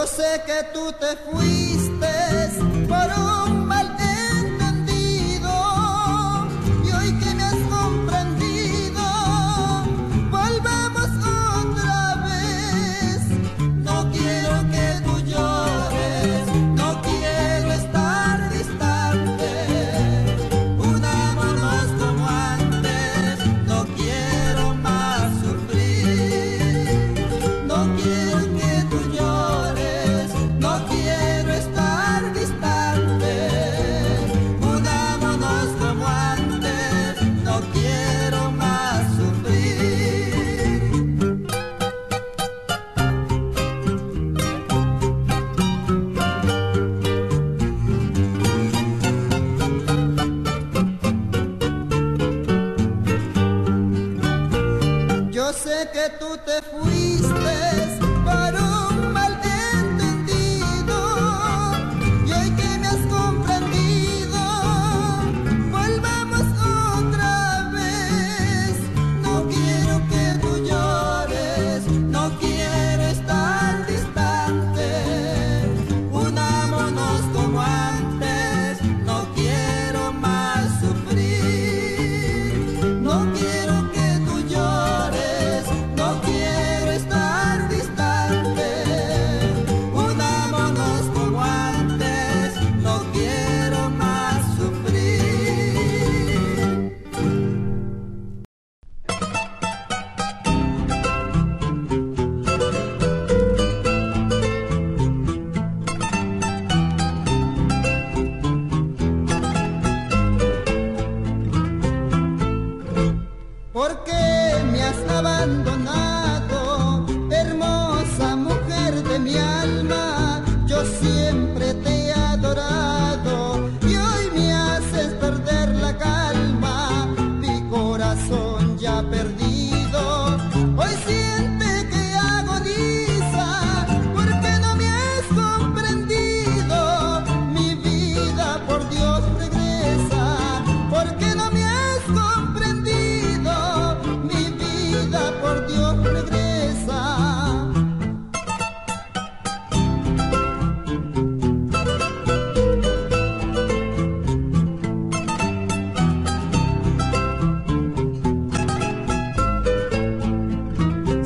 Yo sé que tú te fuiste por un malentendido y hoy que me has comprendido, volvamos otra vez. No quiero que tú llores, no quiero estar distante. Unámonos como antes, no quiero más sufrir, no quiero que tú llores. Yo sé que tú te fuiste por un malentendido y hoy que me has comprendido, volvamos otra vez. No quiero que tú llores, no quiero estar distante. Unámonos como antes, no quiero más sufrir, no quiero que tú llores. ¿Por qué me has abandonado, hermosa mujer de mi alma? Yo siempre te he adorado y hoy me haces perder la calma. Mi corazón ya perdido, hoy siente que agoniza, porque no me has comprendido. Mi vida por Dios regresa, porque no me has comprendido. Por Dios regresa.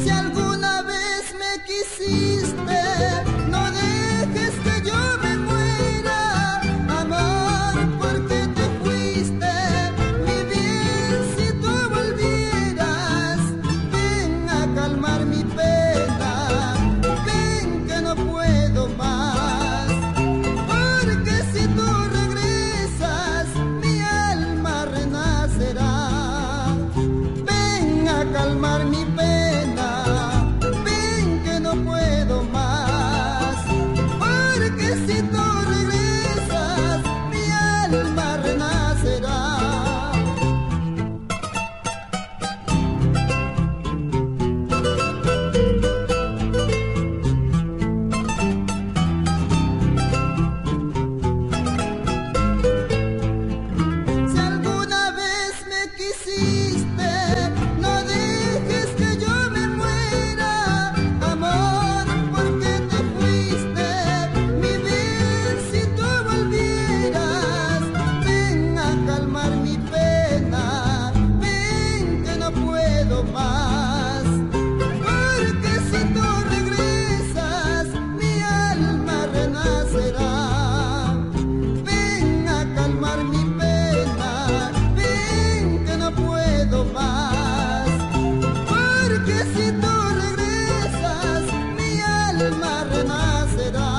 Si alguna vez me quisiste, no dejes que yo me muera, amor, porque te fuiste. Mi bien, si tú volvieras, calmar mi pena, ven que no puedo más, porque si tú regresas, mi alma renacerá. Ven a calmar mi pena, ven que no puedo más, porque si tú regresas, mi alma renacerá.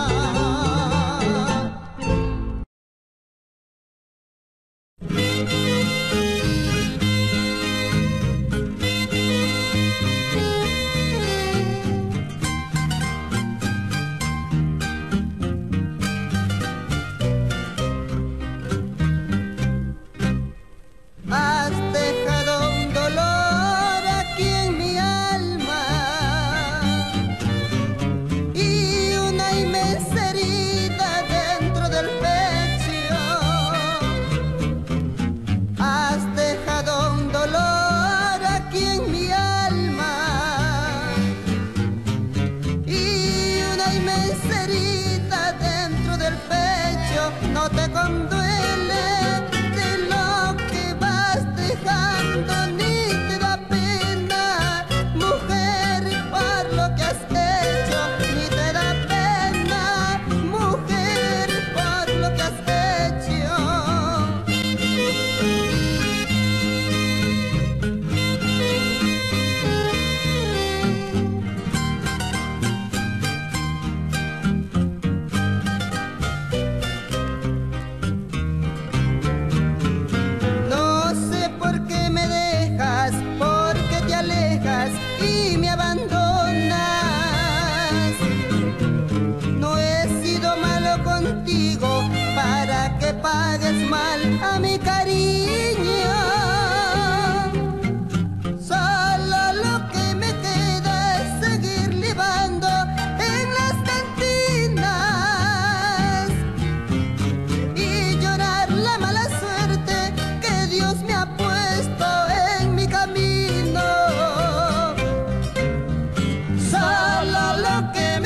Has dejado un dolor aquí en mi alma no te conduele de lo que vas dejando, ni te da pena, mujer, por lo que has hecho, ni te da pena, mujer, por lo que has hecho. Para que pagues mal a mi cariño, solo lo que me queda es seguir libando en las cantinas y llorar la mala suerte que Dios me ha puesto en mi camino. Solo lo que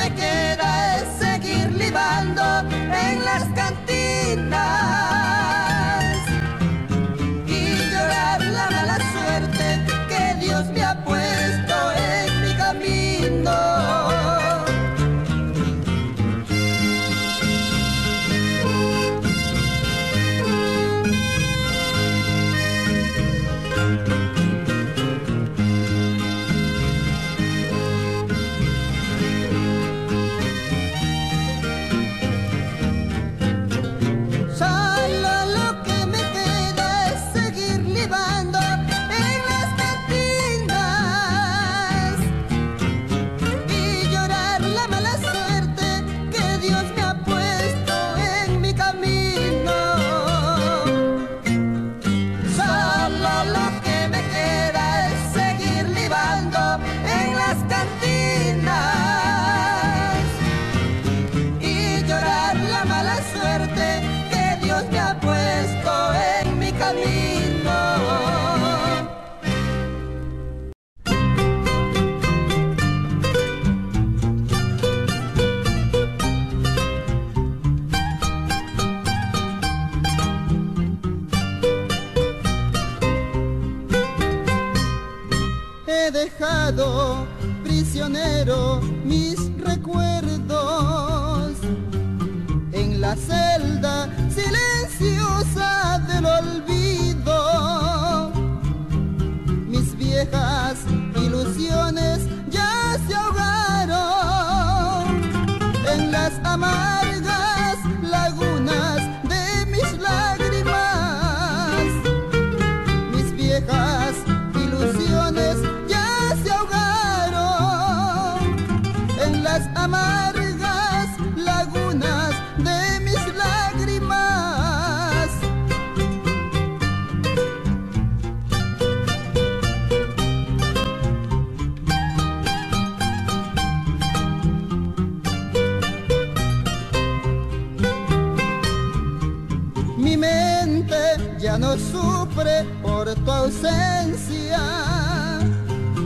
me queda es seguir libando en las cantinas y llorar la mala suerte que Dios me ha puesto en mi camino. He dejado prisionero mis recuerdos en la celda silenciosa del olvido. Mis viejas ilusiones ya se ahogaron en las amargas lagunas de mis lágrimas. Mis viejas ilusiones ya se ahogaron en las amargas lagunas de mis lágrimas. Mi mente ya no sufre por tu ausencia,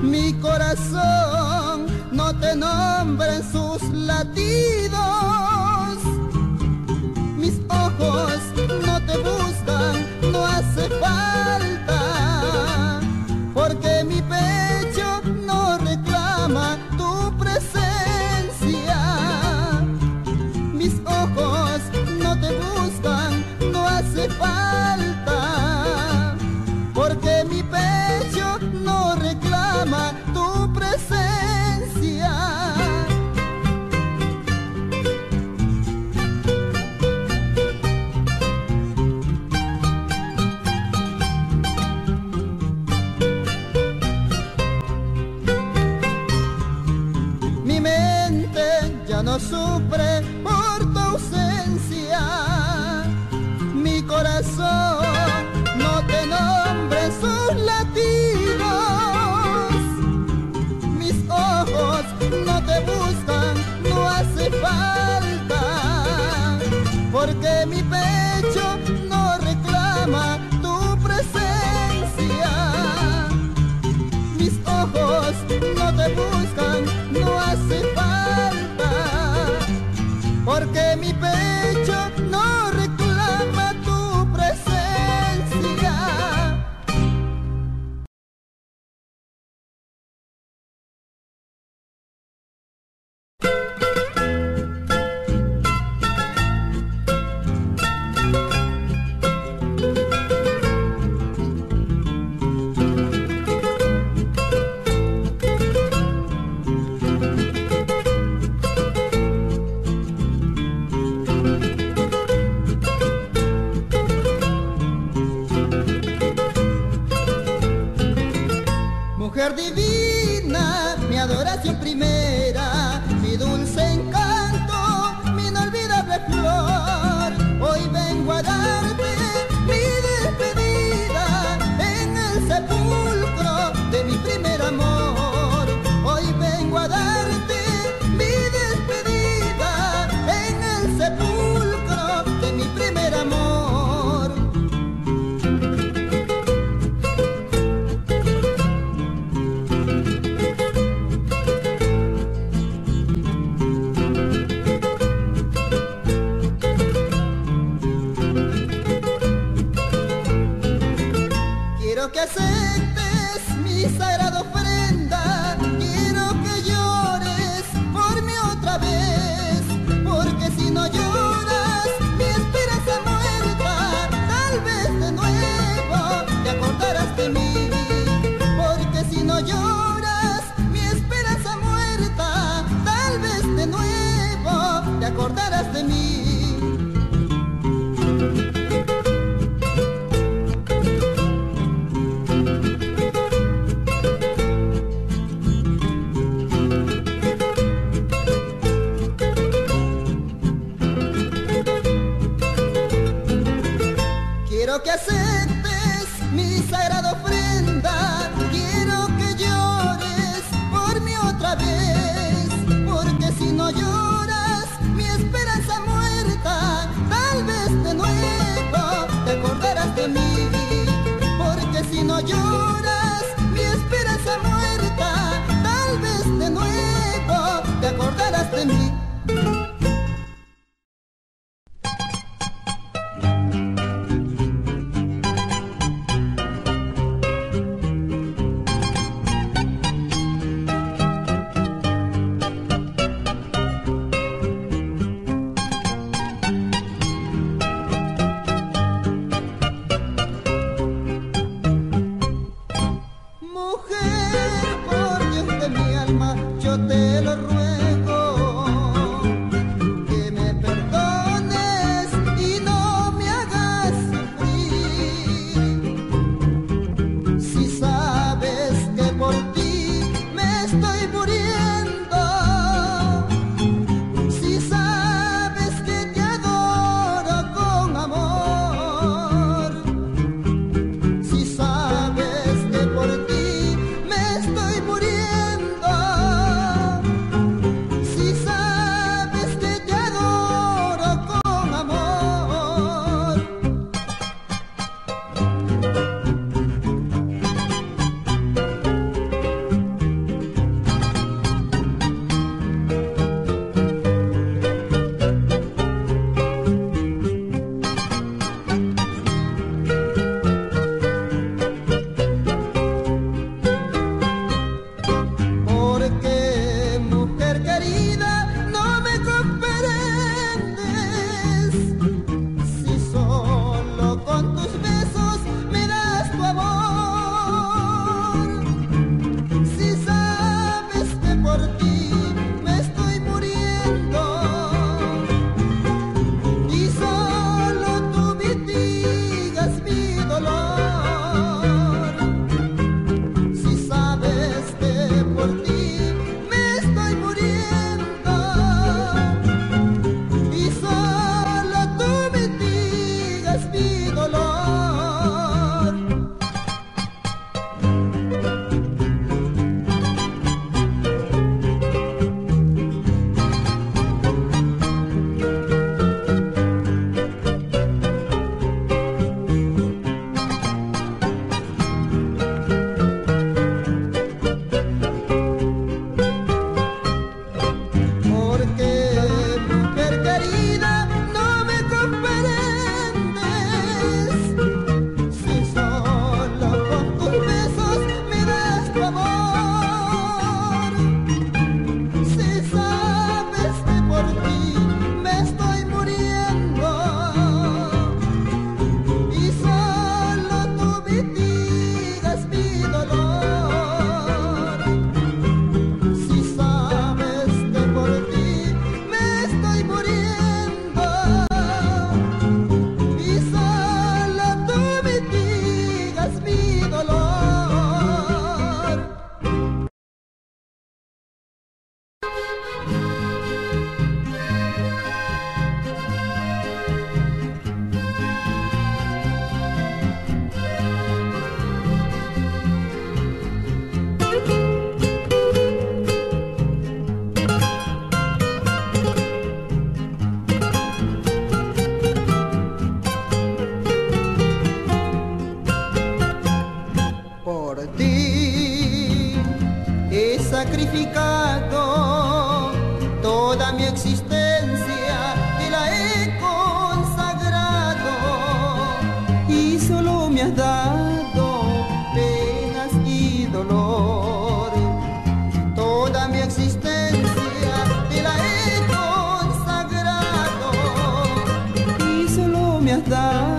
mi corazón no te nombra en sus latidos, mis ojos no te buscan, no hace falta, porque mi pecho no reclama tu presencia, mis ojos no te buscan, no hace falta, porque mi pecho no reclama tu presencia. Mi mente ya no sufre por tu ausencia, mi corazón no te nombra en sus latidos, mis ojos no te buscan, no hace falta, porque mi pecho no reclama tu presencia, mis ojos no te buscan, no hace falta, porque mi pecho no reclama mi primera, mi dulce encanto, mi inolvidable flor. Hoy vengo a darte mi despedida en el sepulcro de mi primer amor. Hoy vengo a darte mi despedida en el sepulcro de mi primer amor. Quiero que aceptes mi sagrada ofrenda, quiero que llores por mí otra vez, porque si no lloras, mi esperanza muerta, tal vez de nuevo te acordarás de mí, porque si no lloras, mi esperanza muerta, tal vez de nuevo te acordarás de mí. Quiero que aceptes mi sagrada ofrenda, quiero que llores por mí otra vez, porque si no lloras, mi esperanza muerta, tal vez de nuevo te acordarás de mí, porque si no lloras, mi esperanza muerta, tal vez de nuevo te acordarás de mí. Estoy muriendo. dedicado toda mi existencia y la he consagrado, y solo me has dado penas y dolor. Toda mi existencia y la he consagrado, y solo me has dado.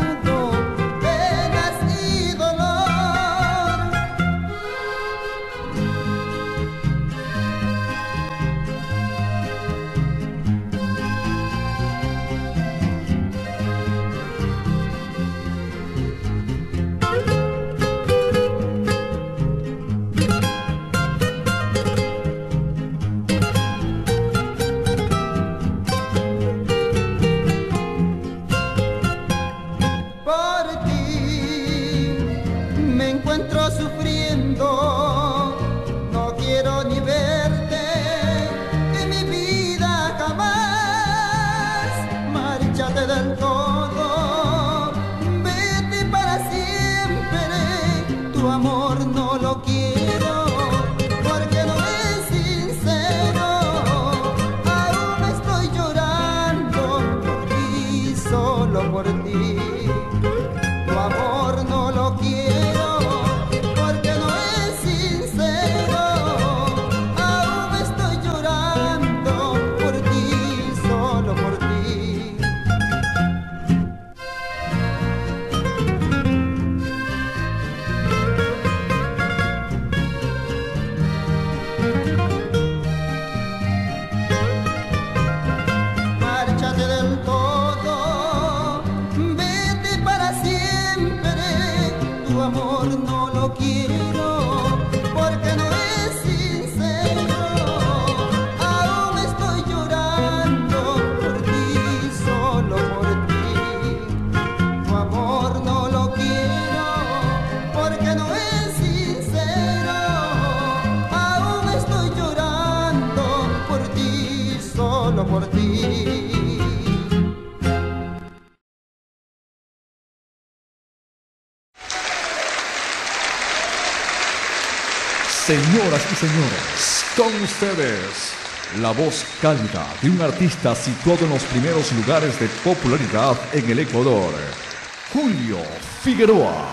Señoras y señores, con ustedes, la voz cálida de un artista situado en los primeros lugares de popularidad en el Ecuador, Julio Figueroa.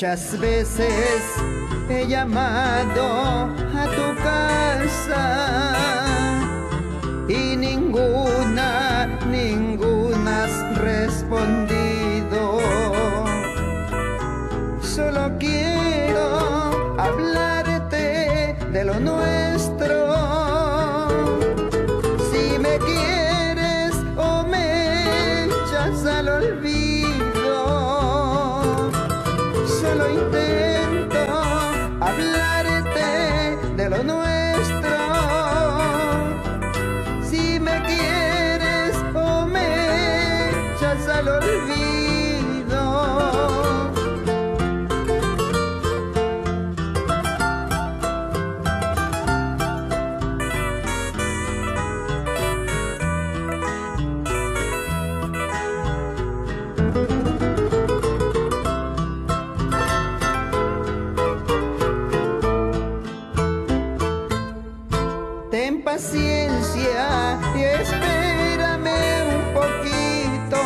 Muchas veces he llamado a tu casa y ninguna has respondido. Solo quiero hablarte de lo nuestro. Si me quieres o me echas al olvido, solo intento hablarte de lo nuestro. Al olvido. Ten paciencia y espérame un poquito,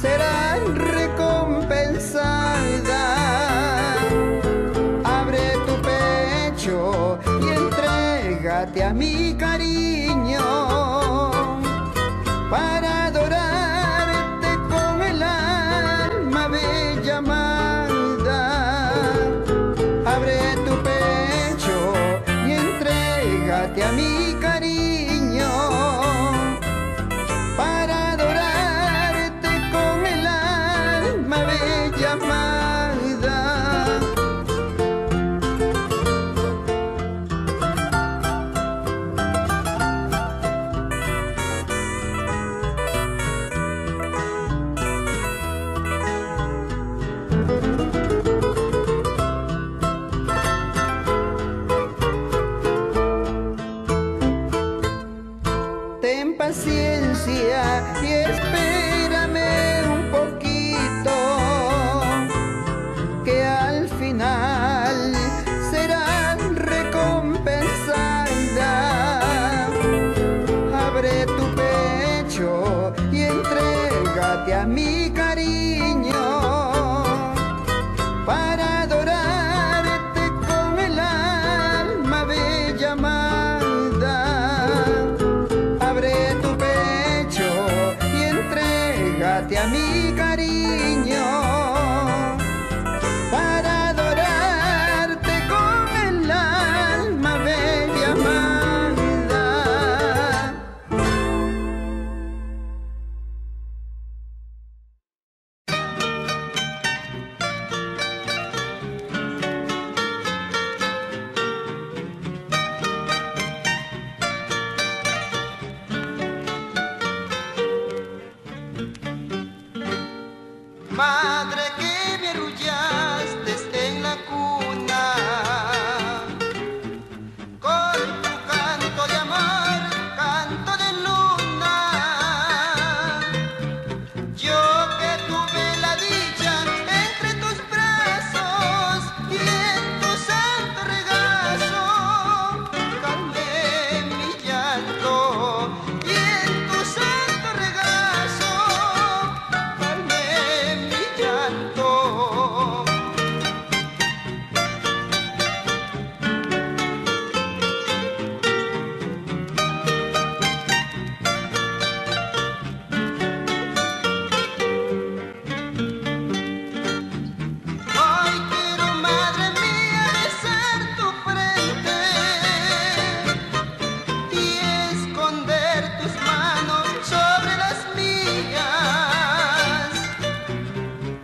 serán recompensadas. Abre tu pecho y entrégate a mi cariño para adorarte con el alma bella amada. Abre tu pecho y entrégate a mi cariño para adorarte con el alma bella amada. Ten paciencia y espérame un poquito, que al final serán recompensadas. Abre tu pecho y entrégate a mi cariño para adorarte con el alma bella amada. Abre tu pecho y entrégate a mi cariño para adorarte con el alma bella amada. Madre, que me arrullaste en la cuna, con tu canto de amor, canto de luna. Yo que tuve la dicha entre tus brazos y en tu santo regazo, calmé mi llanto y en tu santo regazo, calmé mi llanto. Hoy quiero, madre mía, besar tu frente y esconder tus manos sobre las mías,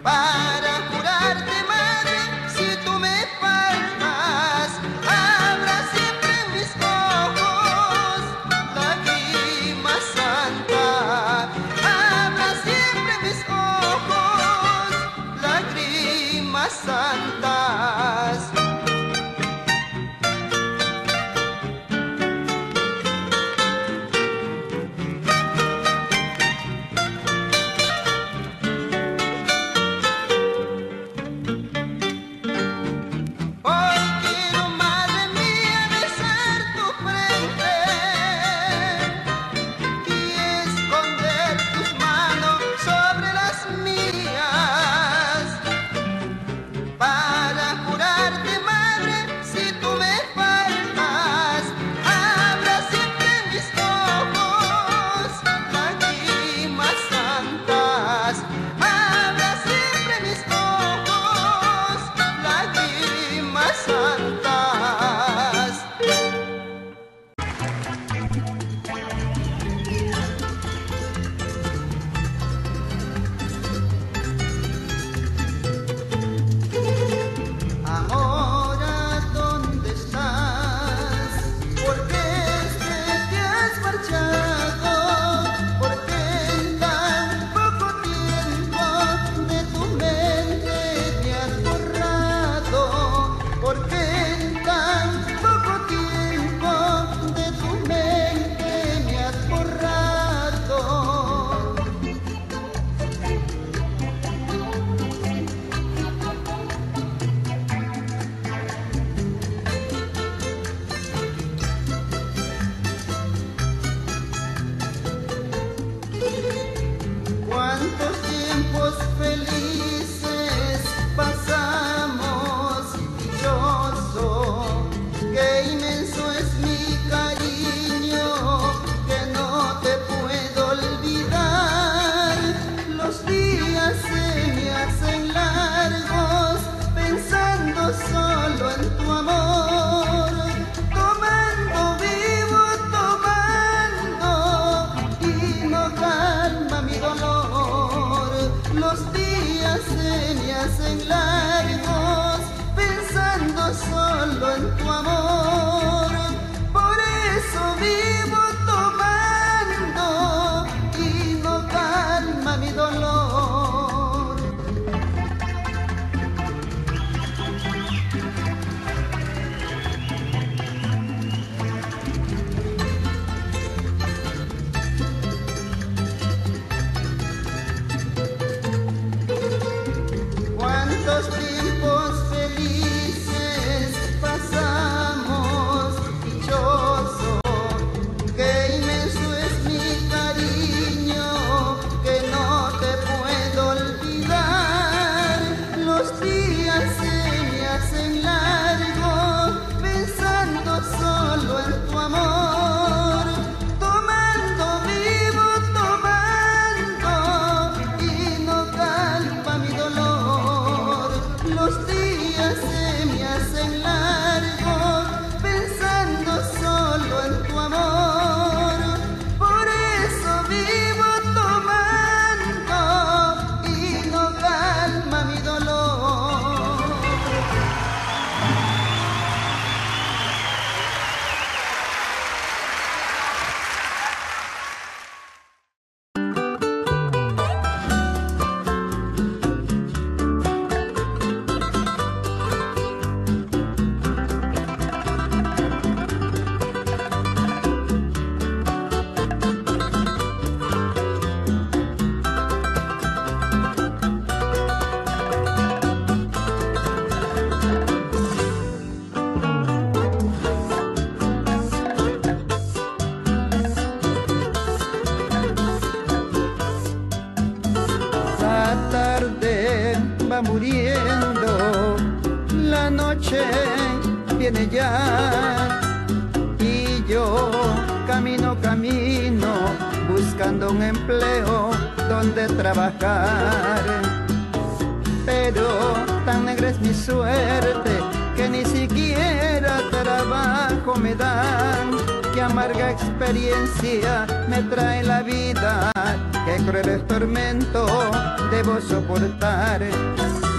para jurarte, madre, si tú me faltas, habrá siempre en mis ojos lágrima santa, habrá siempre en mis ojos lágrimas santas. Hoy quiero, madre mía, besar tu frente y esconder tus manos sobre las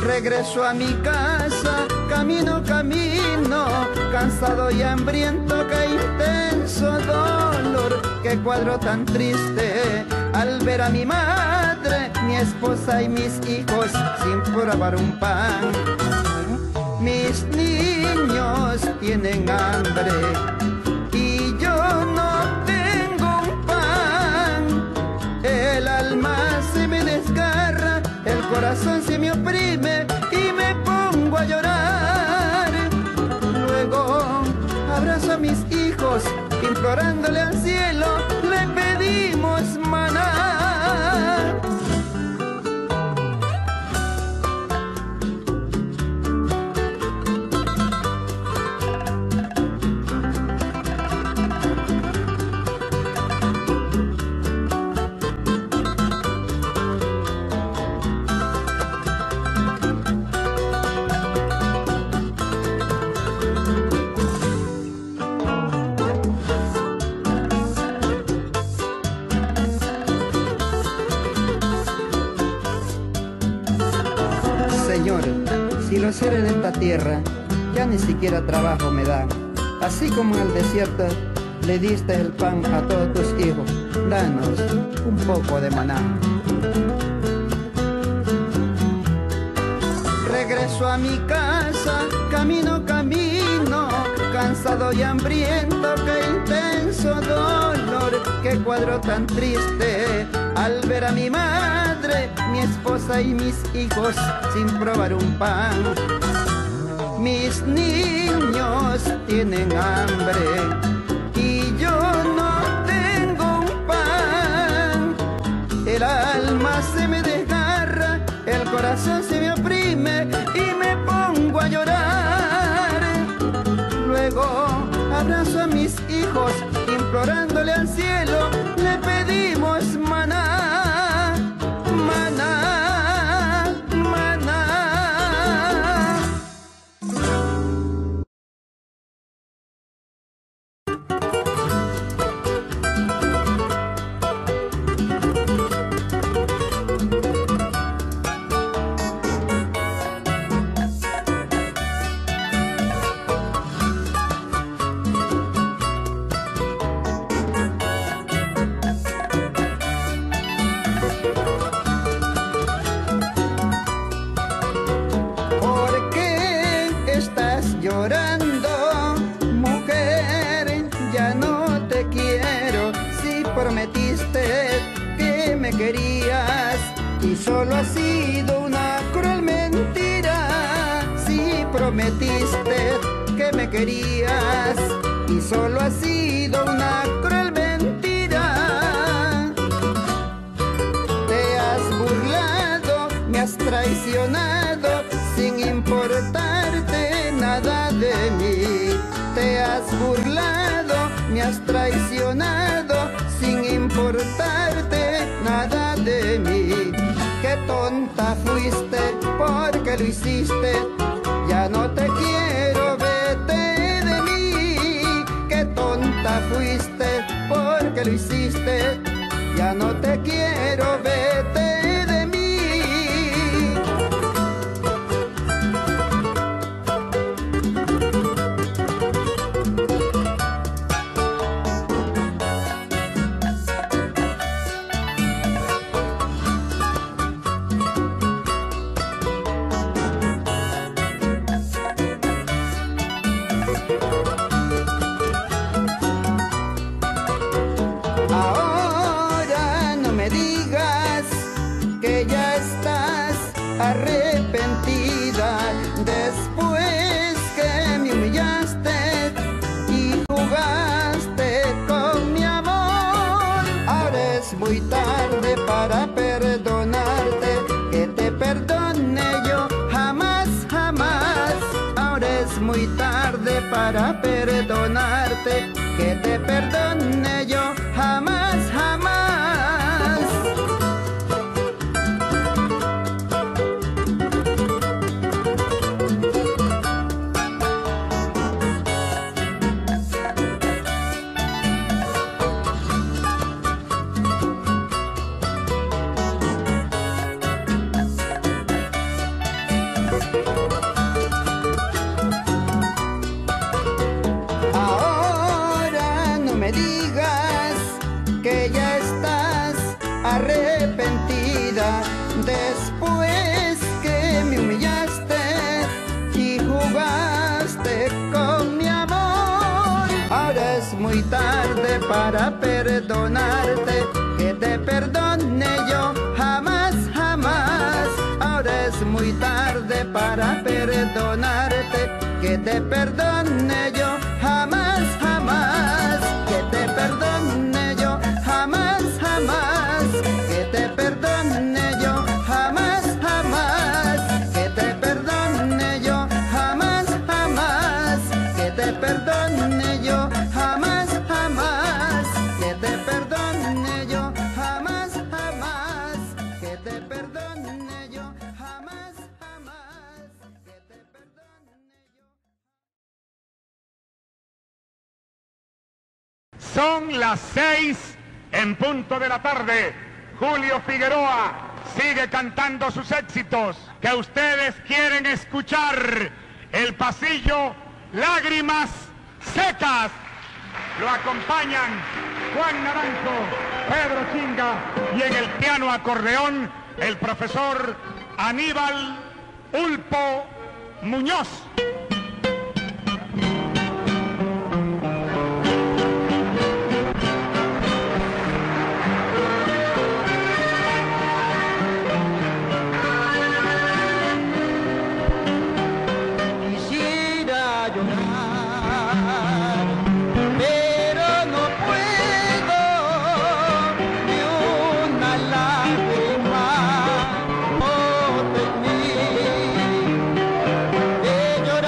Regreso a mi casa, camino, cansado y hambriento, qué intenso dolor, qué cuadro tan triste, al ver a mi madre, mi esposa y mis hijos, sin probar un pan. Mis niños tienen hambre y yo no tengo un pan, el alma se me desgarra, el corazón se me oprime y me pongo a llorar. Luego abrazo a mis hijos, implorándole al cielo, le pedimos maná. Los seres de esta tierra ya ni siquiera trabajo me dan. Así como en el desierto le diste el pan a todos tus hijos, danos un poco de maná. Regreso a mi casa, camino, cansado y hambriento, qué intenso dolor, qué cuadro tan triste, al ver a mi madre, mi esposa y mis hijos sin probar un pan. Mis niños tienen hambre y yo no tengo un pan. El alma se me desgarra, el corazón se me oprime y me pongo a llorar. Luego abrazo a mis hijos, implorándole al cielo, le pedimos maná, maná. Querías y solo ha sido una cruel mentira. prometiste que me querías y solo ha sido una cruel mentira. Te has burlado, me has traicionado sin importarte nada de mí. Te has burlado, me has traicionado sin importarte nada de mí. Qué tonta fuiste porque lo hiciste, ya no te quiero, vete de mí. Qué tonta fuiste porque lo hiciste, ya no te quiero, vete de mí. Para perdonarte, que te perdone yo jamás, jamás. Para perdonarte, que te perdone yo jamás, jamás. Ahora es muy tarde para perdonarte, que te perdone yo jamás, jamás. Que te perdone yo jamás, jamás. Que te perdone yo jamás, jamás. Que te perdone yo jamás, jamás. Que te perdone yo jamás. Son las 6:00 p.m. Julio Figueroa sigue cantando sus éxitos que ustedes quieren escuchar. El pasillo Lágrimas Secas. Lo acompañan Juan Naranjo, Pedro Chinga y en el piano acordeón el profesor Aníbal Ulpo Muñoz. Llorar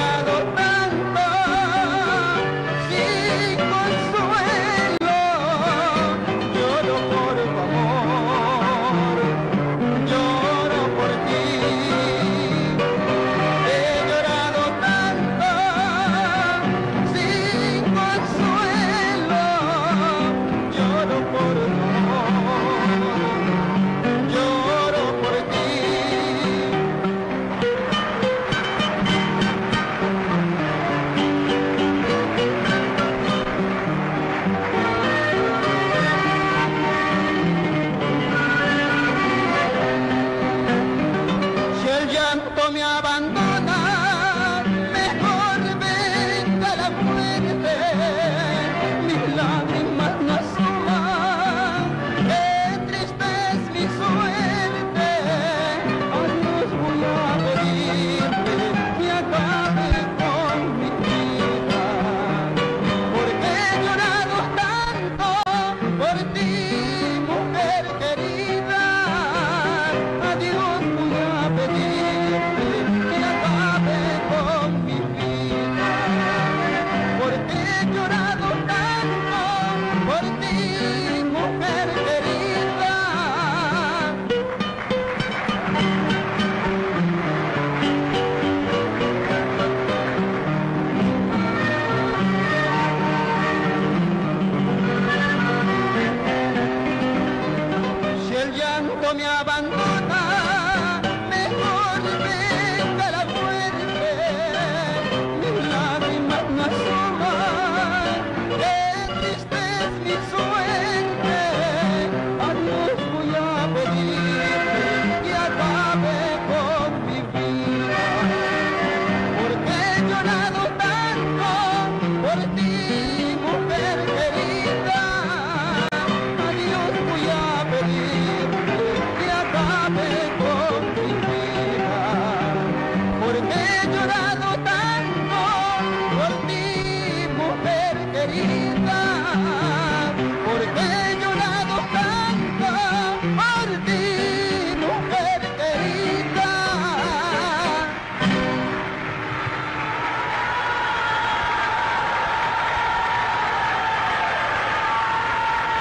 he llorado tanto por ti, mujer querida, porque he llorado tanto por ti, mujer querida.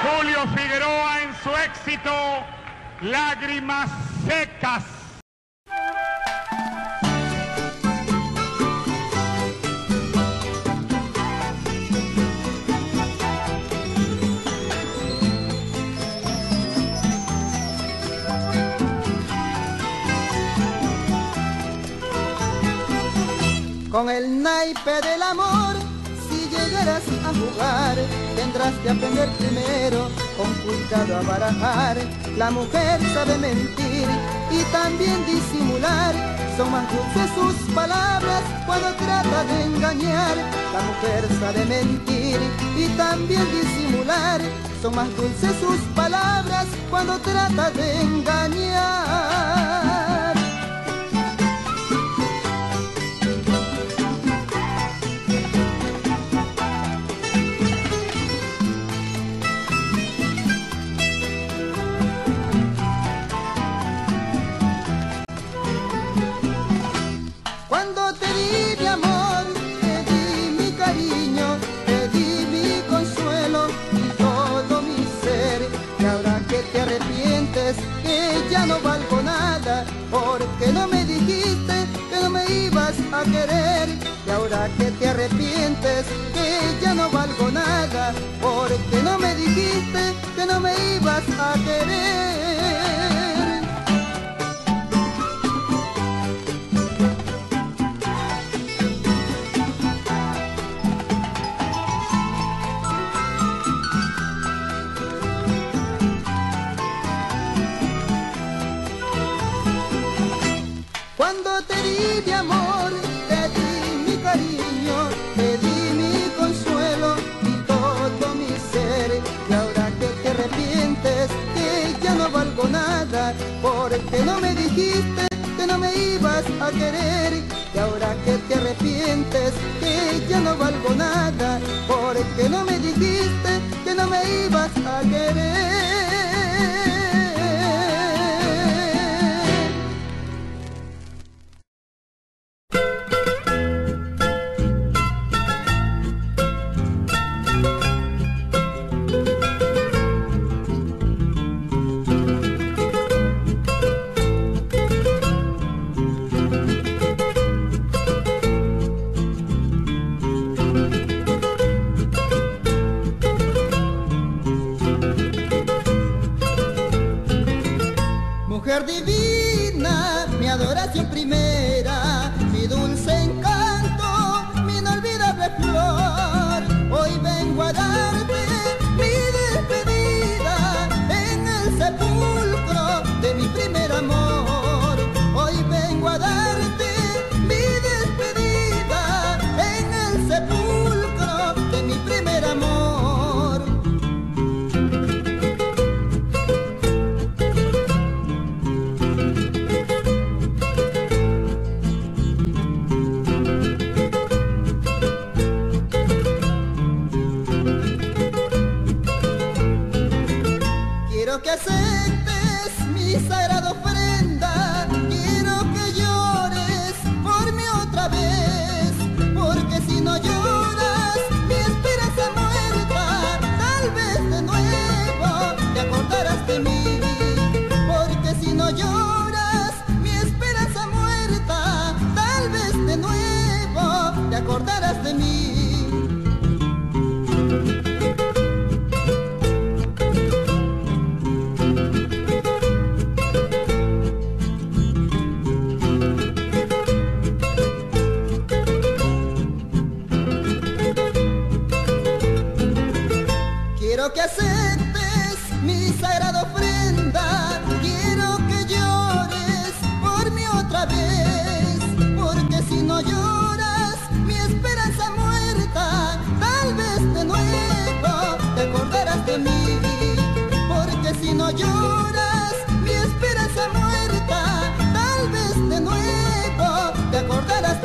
Julio Figueroa en su éxito, Lágrimas Secas. Con el naipe del amor, si llegaras a jugar, tendrás que aprender primero, con cuidado a barajar. La mujer sabe mentir y también disimular, son más dulces sus palabras cuando trata de engañar. La mujer sabe mentir y también disimular, son más dulces sus palabras cuando trata de engañar. Porque no me dijiste que no me ibas a querer, y ahora que te arrepientes que ya no valgo nada, porque no me dijiste que no me ibas a querer. Porque no me dijiste que no me ibas a querer, y ahora que te arrepientes que ya no valgo nada, porque no me dijiste que no me ibas a Lloras mi esperanza muerta, tal vez de nuevo te acordarás.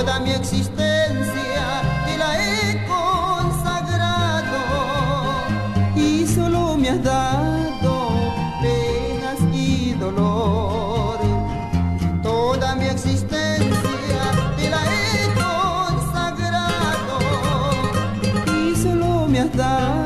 toda mi existencia te la he consagrado y solo me has dado penas y dolor. Toda mi existencia te la he consagrado y solo me has dado.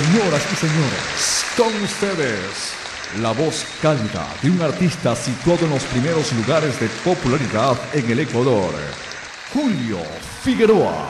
Señoras y señores, con ustedes, la voz cálida de un artista situado en los primeros lugares de popularidad en el Ecuador, Julio Figueroa.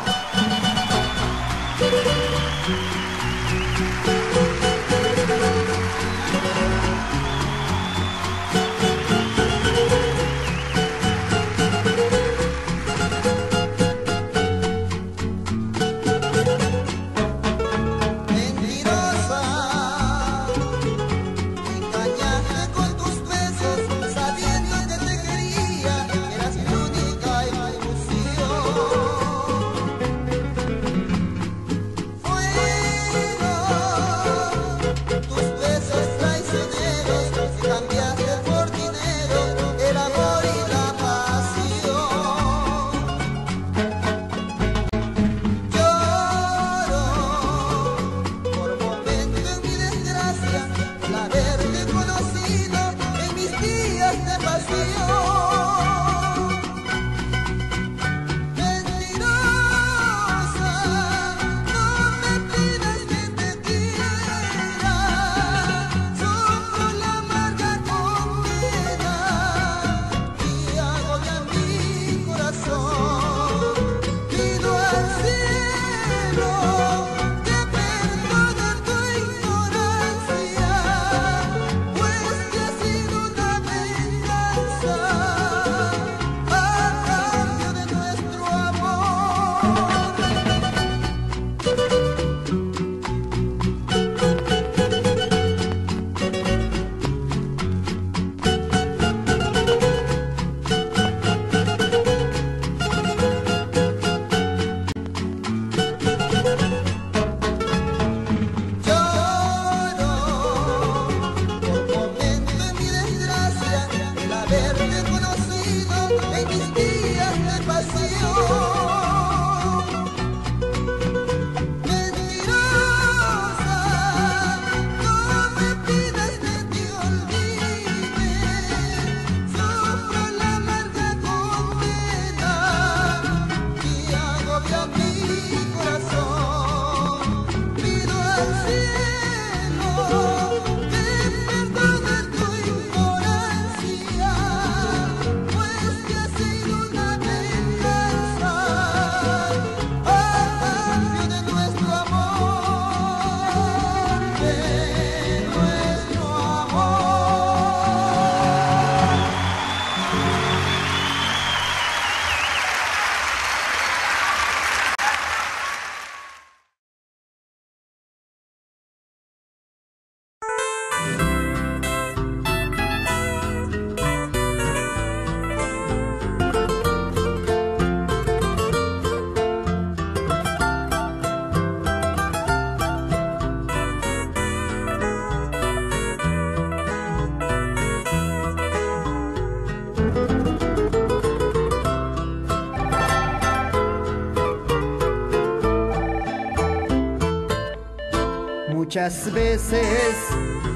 Muchas veces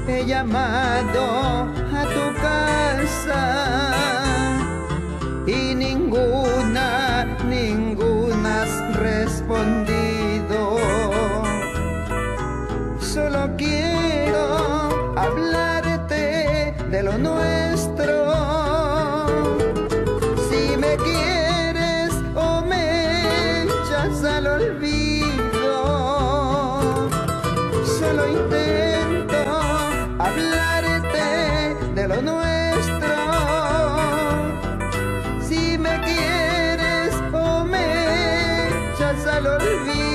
he llamado a tu casa y ninguna has respondido. Solo quiero hablarte de lo nuestro. Si me quieres o me echas al olvido, solo intento hablarte de lo nuestro. Si me quieres o me echas al olvido.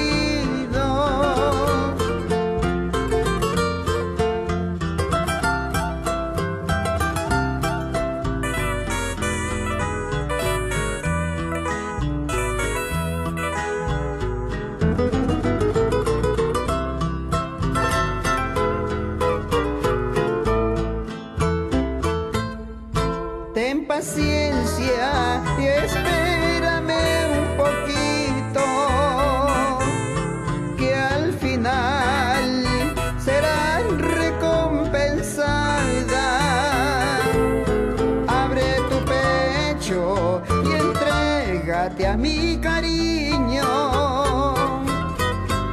Paciencia y espérame un poquito, que al final serás recompensada. Abre tu pecho y entrégate a mi cariño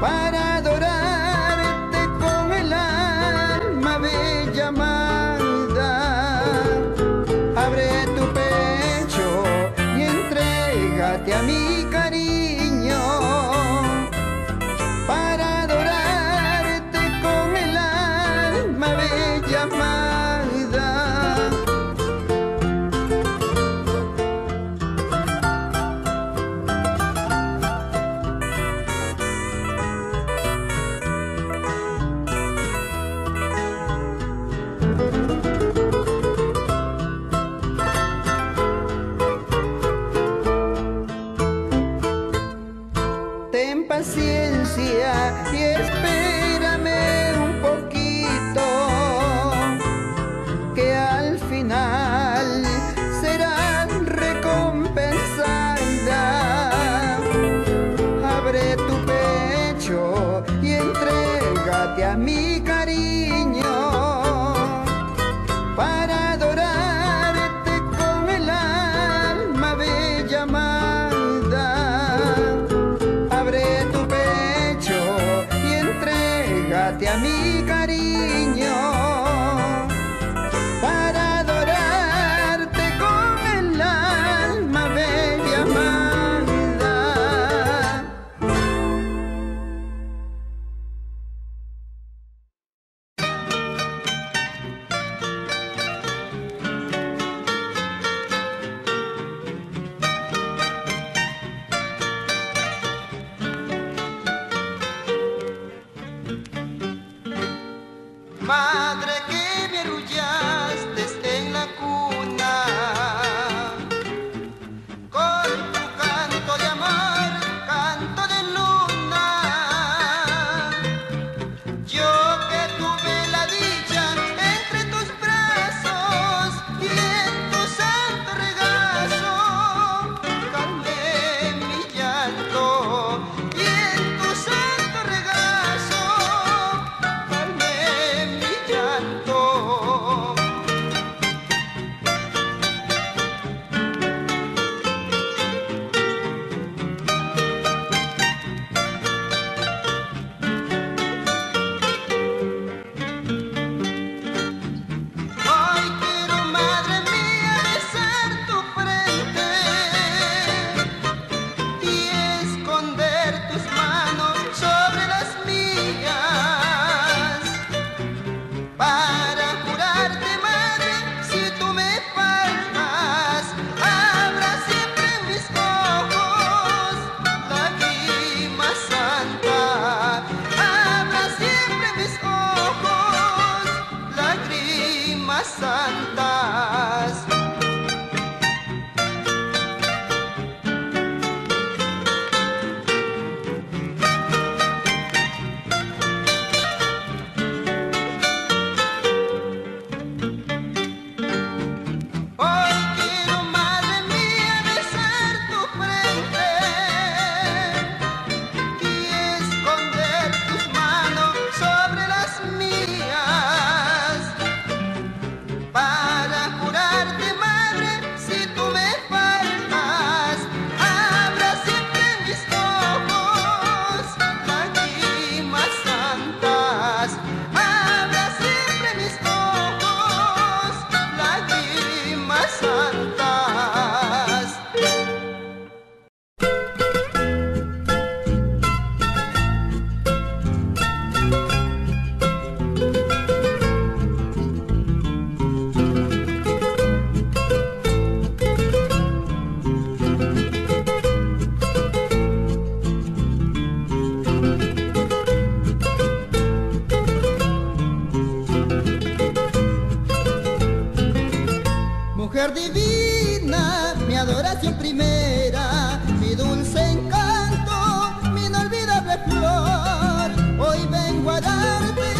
para adorarte con el alma bella amada. Abre a mi cariño para adorarte con el alma bella amada. Mujer divina, mi adoración primera, mi dulce encanto, mi inolvidable flor. Hoy vengo a darte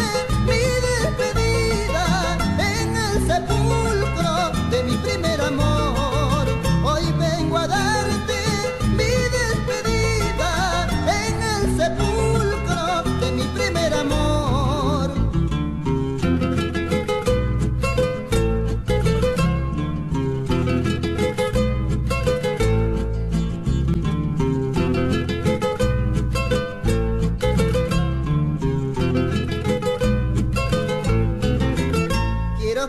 mi despedida en el sepulcro de mi primer amor. Hoy vengo a darte mi despedida en el sepulcro de mi primer amor.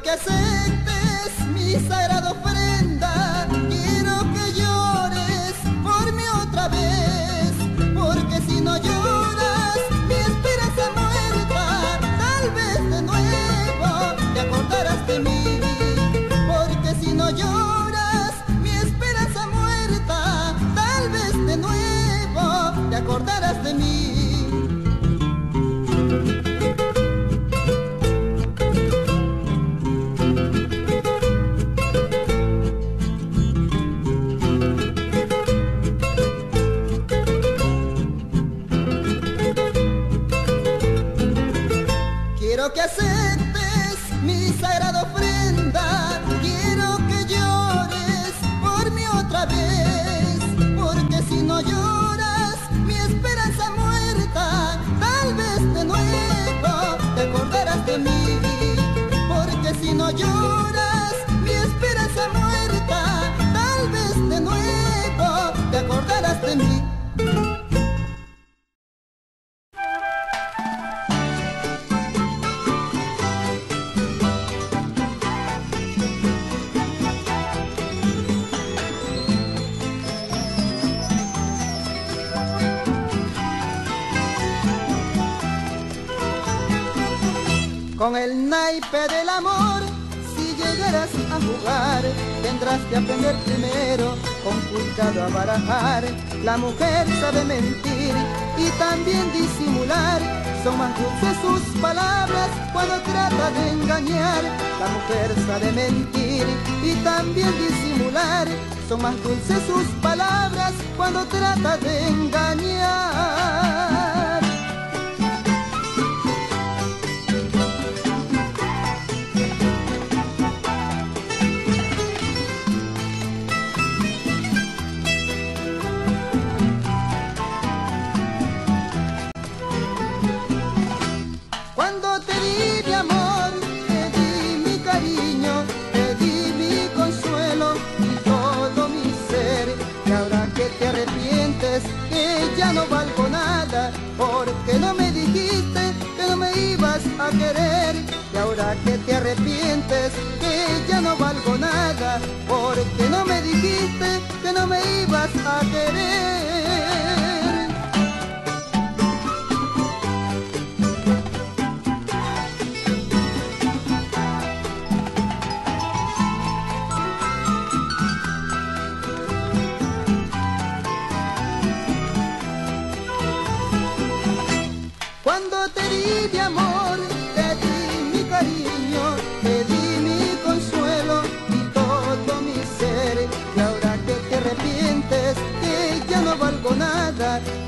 Que aceptes mi sagrada ofrenda, quiero que llores por mí otra vez, porque si no lloras, mi esperanza muerta, tal vez de nuevo te acordarás de mí, porque si no lloras, mi esperanza muerta, tal vez de nuevo te acordarás de mí. Quiero que aceptes mi sagrada ofrenda, quiero que llores por mí otra vez, porque si no lloras, mi esperanza muerta, tal vez de nuevo te acordarás de mí, porque si no lloras, mi esperanza muerta, tal vez de nuevo te acordarás de mí. Con el naipe del amor, si llegaras a jugar, tendrás que aprender primero, con cuidado a barajar. La mujer sabe mentir y también disimular, son más dulces sus palabras cuando trata de engañar. La mujer sabe mentir y también disimular, son más dulces sus palabras cuando trata de engañar. Ya no valgo nada, porque no me dijiste que no me ibas a querer. Y ahora que te arrepientes, que ya no valgo nada, porque no me dijiste que no me ibas a querer.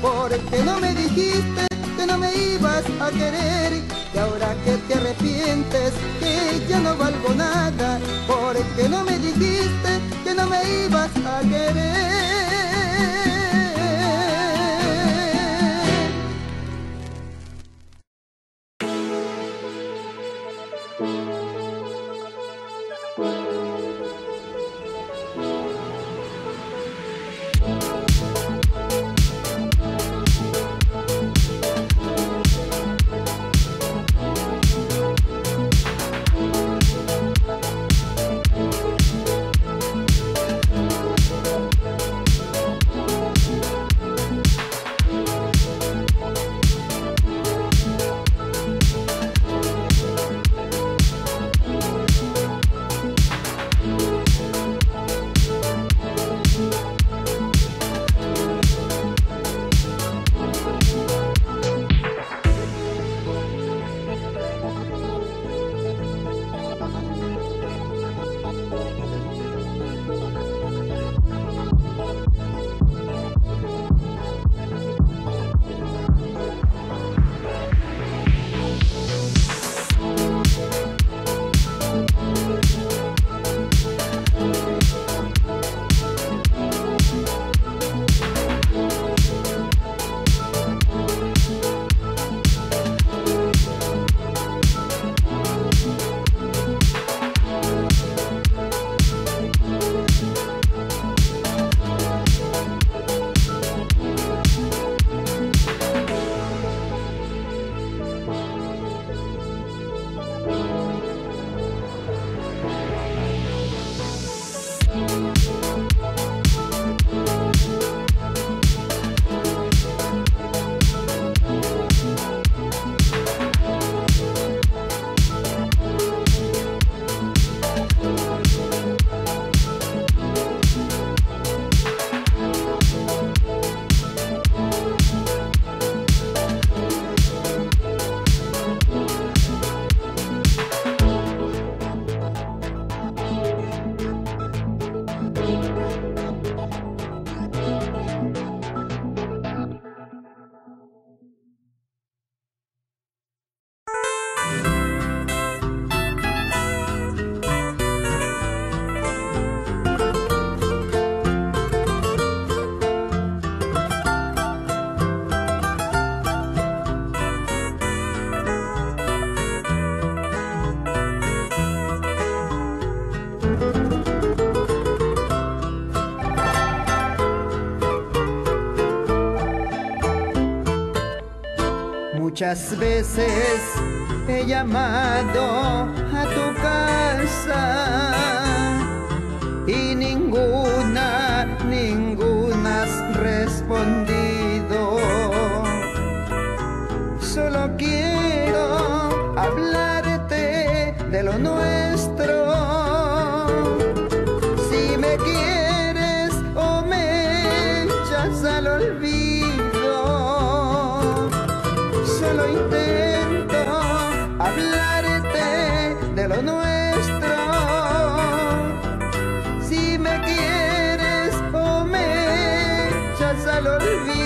Porque no me dijiste que no me ibas a querer. Y ahora que te arrepientes, que ya no valgo nada, porque no me dijiste que no me ibas a querer. Muchas veces he llamado a tu casa y ninguna has respondido. Solo quiero hablarte de lo nuestro. Si me quieres o me echas al olvido, solo intento hablarte de lo nuestro. Si me quieres o me echas al olvido.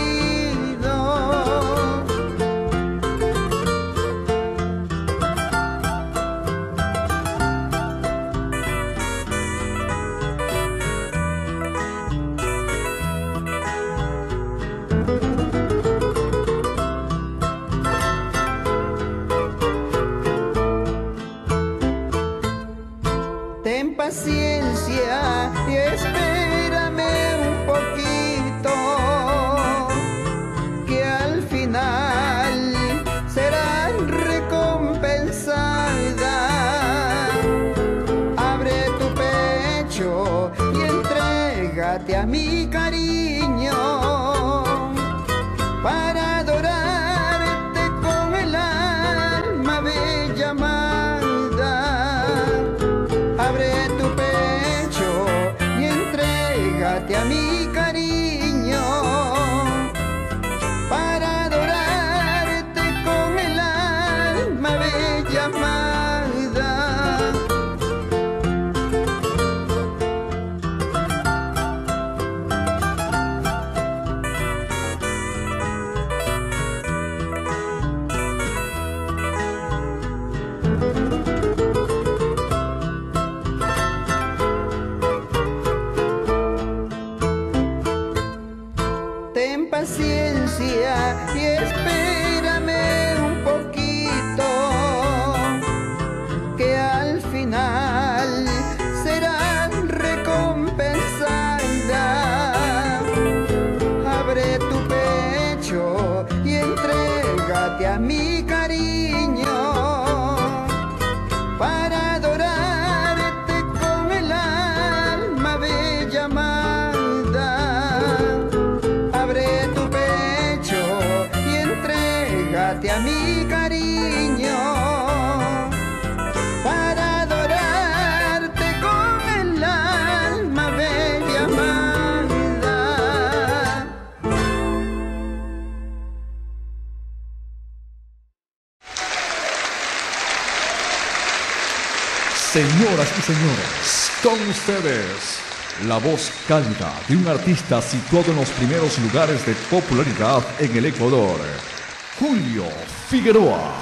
Ten paciencia y espérame un poquito, que al final será recompensada. Abre tu pecho y entrégate a mi cariño para adorarte con el alma bella amada. Abre tu pecho y entrégate a mi cariño para adorarte con el alma bella amada. Ten paciencia y espérame un poquito, que al final será recompensada. Abre tu pecho y entrégate a mi cariño para adorarte con el alma bella amada. Abre tu pecho y entrégate a mi cariño para adorarte con el alma bella amada. Señoras y señores, con ustedes, la voz cálida de un artista situado en los primeros lugares de popularidad en el Ecuador, Julio Figueroa.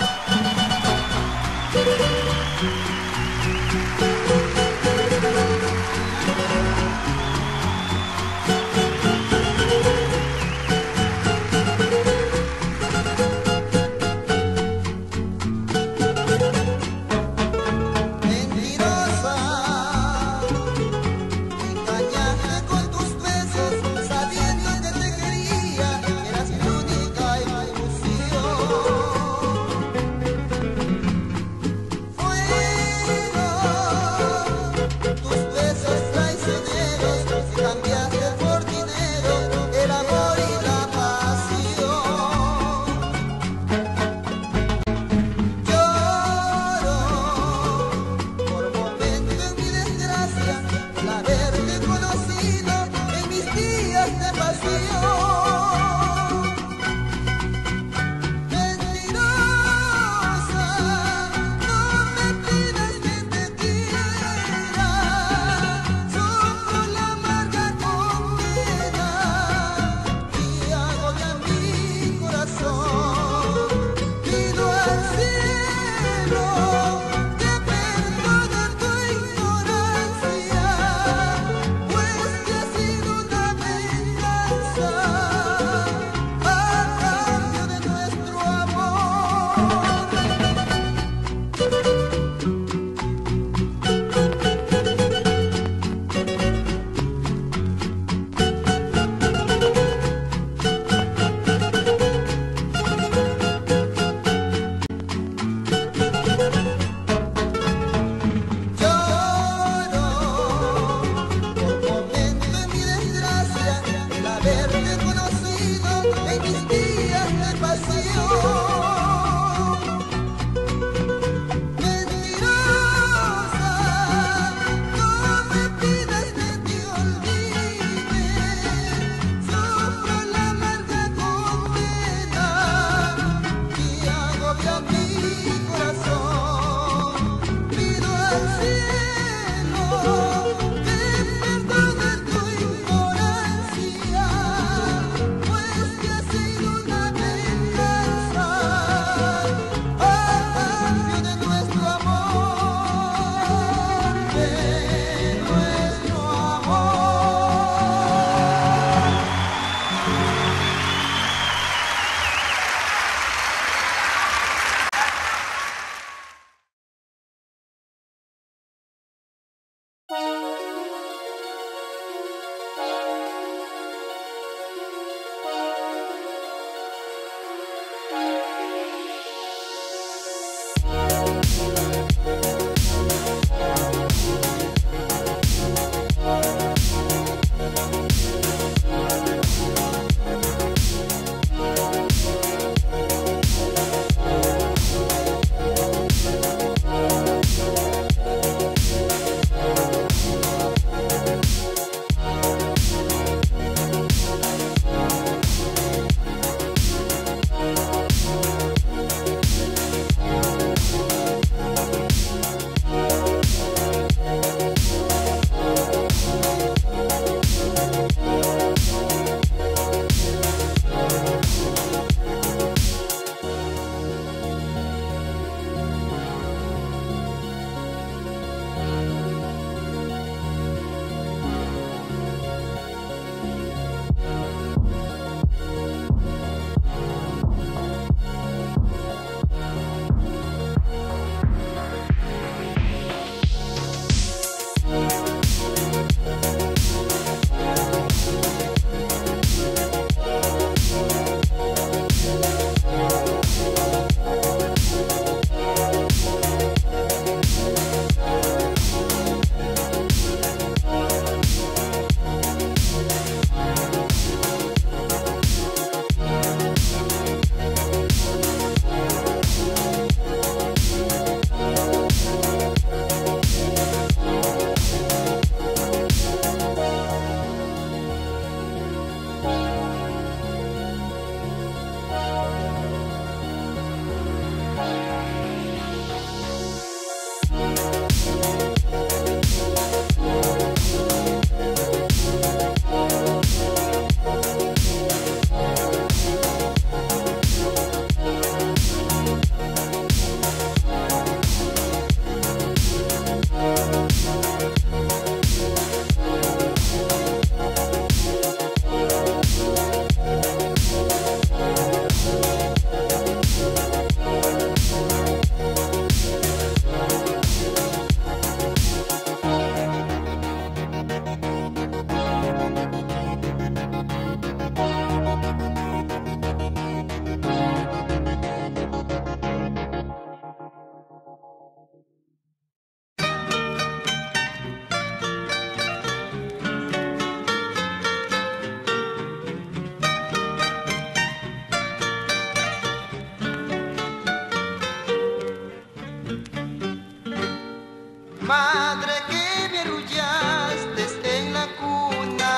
madre que me arrullaste en la cuna,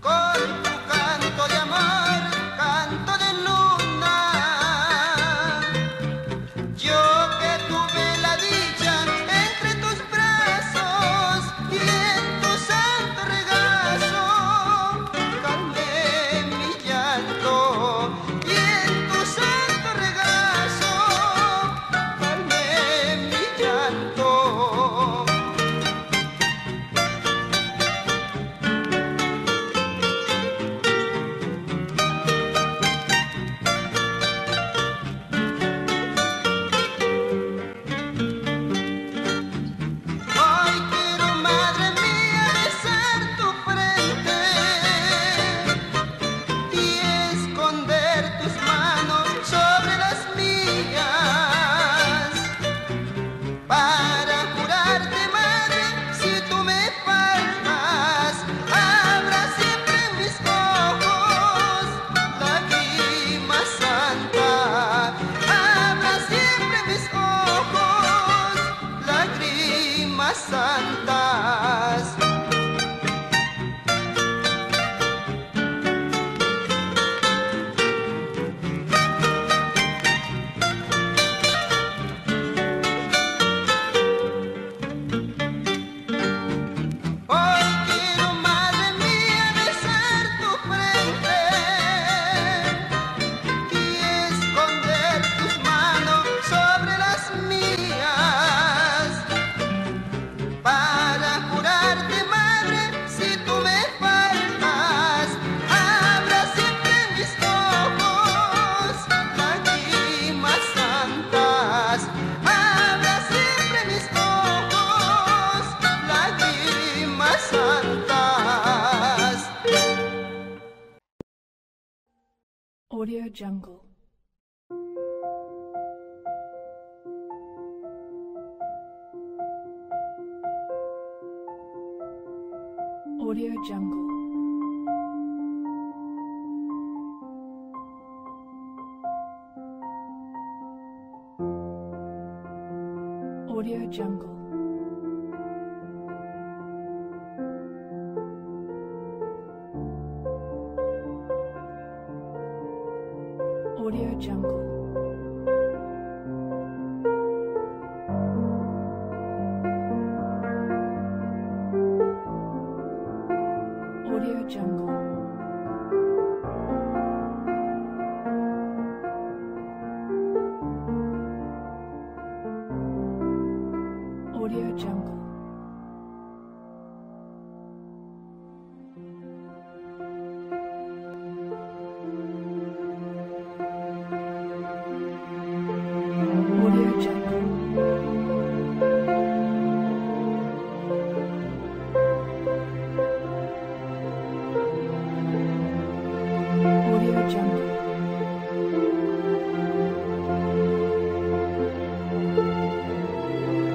con tu canto de amor, canto de luna, yo que tuve la dicha entre tus brazos y en tu santo regazo, calmé mi llanto y en tu santo regazo, calmé mi llanto. Hoy quiero, madre mía, besar tu frente y esconder tus manos sobre las mías, para jurarte, madre, si tú me faltas, habrá siempre en mis ojos lágrima santa, habrá siempre en mis ojos lágrimas santas. Hoy quiero, madre mía, besar tu frente y esconder tus manos sobre las mías, para jurarte, madre, si tú me faltas, habrá siempre en mis ojos lágrimas santas, habrá siempre en mis ojos lágrimas santas. Audio Jungle. Audio Jungle. Audio Jungle. Audio Jungle. Audio Jungle. Audio Jungle. Audio Jungle. Audio Jungle. Audio Jungle. Audio Jungle. Audio Jungle. Audio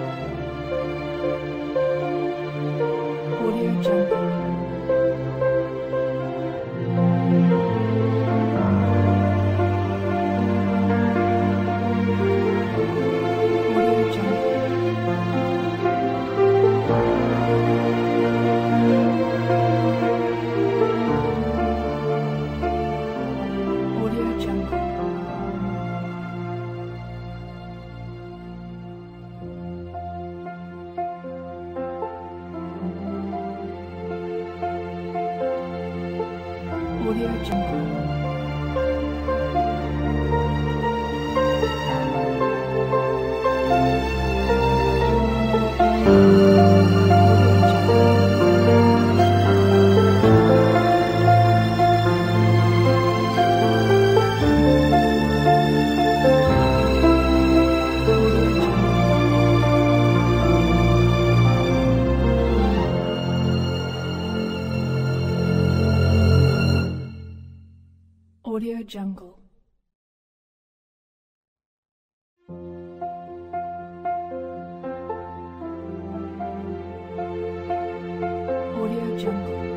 Jungle. Audio Jungle. Audio Jungle.